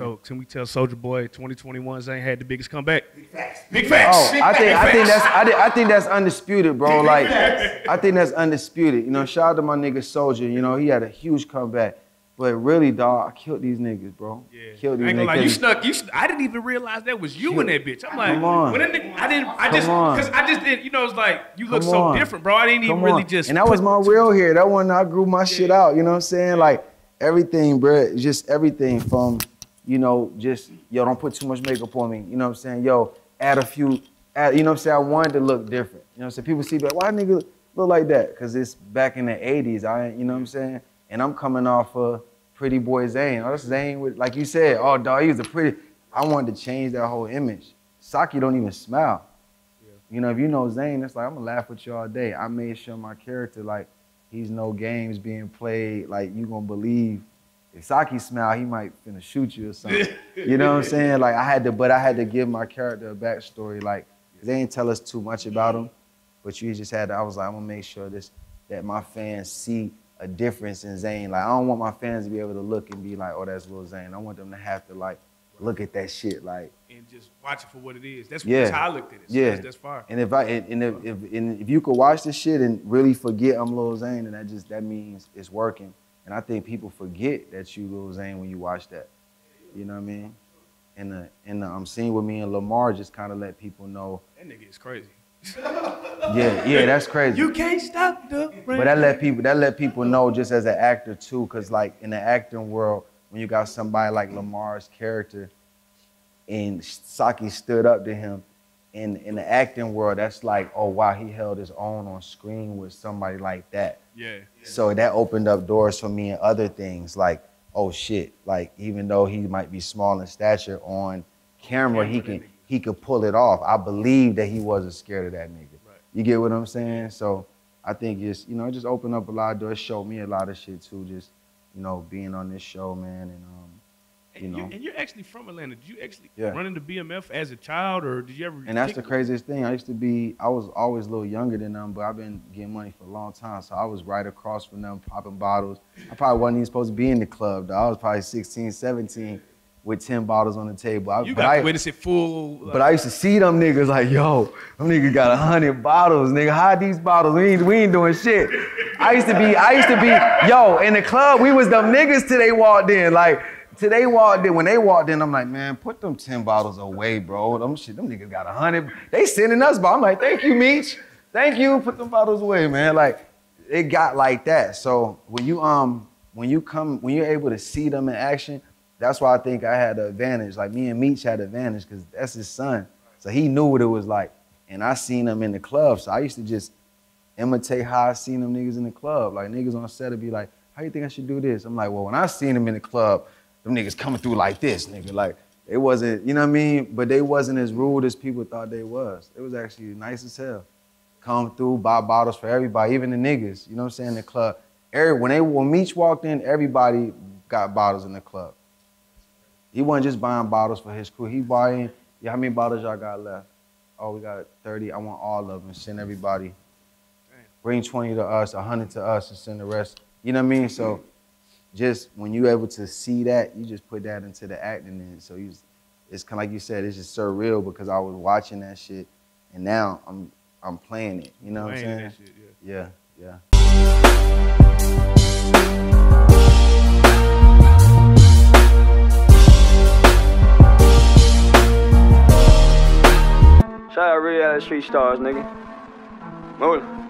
So can we tell Soulja Boy 2021 Zane had the biggest comeback? Big facts. Big facts. Oh, I think that's undisputed, bro. Like I think that's undisputed. You know, shout out to my nigga Soulja. You know, he had a huge comeback. But really, dog, I killed these niggas, bro. Yeah. Killed these niggas. Like, I didn't even realize that was you in that bitch. I'm like, I just didn't, you know, it's like, you look so different, bro. I didn't even really just. And that was my real hair. That one, I grew my shit out, you know what I'm saying? Like, everything, bro, just everything from, you know, just, yo, don't put too much makeup on me, you know what I'm saying? Yo, add a few, you know what I'm saying? I wanted to look different. You know what I'm saying? People see, like, why nigga look like that? Because it's back in the 80s, you know what I'm saying? And I'm coming off of Pretty Boy Zane. Oh, that's Zane with, like you said, oh, dog, he was a pretty. I wanted to change that whole image. Saki don't even smile. Yeah. You know, if you know Zane, it's like, I'm gonna laugh with you all day. I made sure my character, like, he's no games being played. Like, you gonna believe if Saki smile, he might finna shoot you or something. You know what I'm saying? Like, I had to give my character a backstory. Like, they didn't tell us too much about him, but you just had to, I was like, I'm gonna make sure that my fans see a difference in Zane. Like, I don't want my fans to be able to look and be like, oh, that's Lil Zane. I want them to have to, like, look at that shit, like. And just watch it for what it is. That's how I looked at it. So yeah. That's fire. And if you could watch this shit and really forget I'm Lil Zane, and that means it's working. And I think people forget that you Lil Zane when you watch that. You know what I mean? And I'm seeing with me and Lamar just kind of let people know. That nigga is crazy. yeah, that's crazy. You can't stop the rain. But that let people know just as an actor too, because like in the acting world, when you got somebody like Lamar's character, and Saki stood up to him, in the acting world, that's like, oh wow, he held his own on screen with somebody like that. Yeah. So that opened up doors for me and other things like, oh shit, like even though he might be small in stature on camera, he could pull it off. I believe that he wasn't scared of that nigga. Right. You get what I'm saying? So I think just, you know, it just opened up a lot of doors, showed me a lot of shit too, just, you know, being on this show, man. And, you're actually from Atlanta. Did you actually run into BMF as a child, or did you ever? And that's the craziest thing. I was always a little younger than them, but I've been getting money for a long time. So I was right across from them, popping bottles. I probably wasn't even supposed to be in the club, though. I was probably 16, 17. With 10 bottles on the table. But I used to see them niggas like, yo, them niggas got 100 bottles, nigga, hide these bottles, we ain't doing shit. I used to be, yo, in the club, we was them niggas till they walked in. Like, when they walked in, I'm like, man, put them 10 bottles away, bro. Them niggas got 100, they sending us, but I'm like, thank you, Meech. Thank you, put them bottles away, man. Like, it got like that. So when you're able to see them in action, that's why I think I had an advantage. Like, me and Meech had an advantage because that's his son. So he knew what it was like. And I seen him in the club. So I used to just imitate how I seen them niggas in the club. Like, niggas on set would be like, how you think I should do this? I'm like, well, when I seen them in the club, them niggas coming through like this, nigga. Like, it wasn't, you know what I mean? But they wasn't as rude as people thought they was. It was actually nice as hell. Come through, buy bottles for everybody, even the niggas, you know what I'm saying, in the club. When Meech walked in, everybody got bottles in the club. He wasn't just buying bottles for his crew. He buying, how many bottles y'all got left? Oh, we got 30. I want all of them. Send everybody. Damn. Bring 20 to us, 100 to us, and send the rest. You know what I mean? So just when you're able to see that, you just put that into the acting. So it's kind of like you said, it's just surreal because I was watching that shit, and now I'm playing it. You know what I'm saying? That shit, yeah. Shout out Reallyfe Street Starz, nigga. Rolling.